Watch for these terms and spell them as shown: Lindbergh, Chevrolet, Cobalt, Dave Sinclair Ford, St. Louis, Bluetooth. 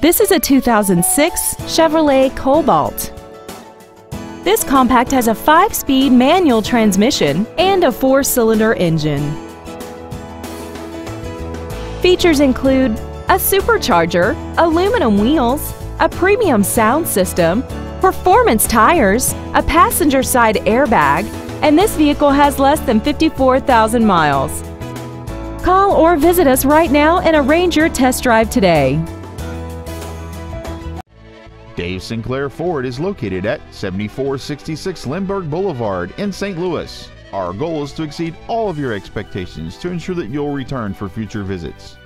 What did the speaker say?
This is a 2006 Chevrolet Cobalt. This compact has a 5-speed manual transmission and a 4-cylinder engine. Features include a supercharger, aluminum wheels, a premium sound system, performance tires, a passenger side airbag, and this vehicle has less than 54,000 miles. Call or visit us right now and arrange your test drive today. Dave Sinclair Ford is located at 7466 Lindbergh Boulevard in St. Louis. Our goal is to exceed all of your expectations to ensure that you'll return for future visits.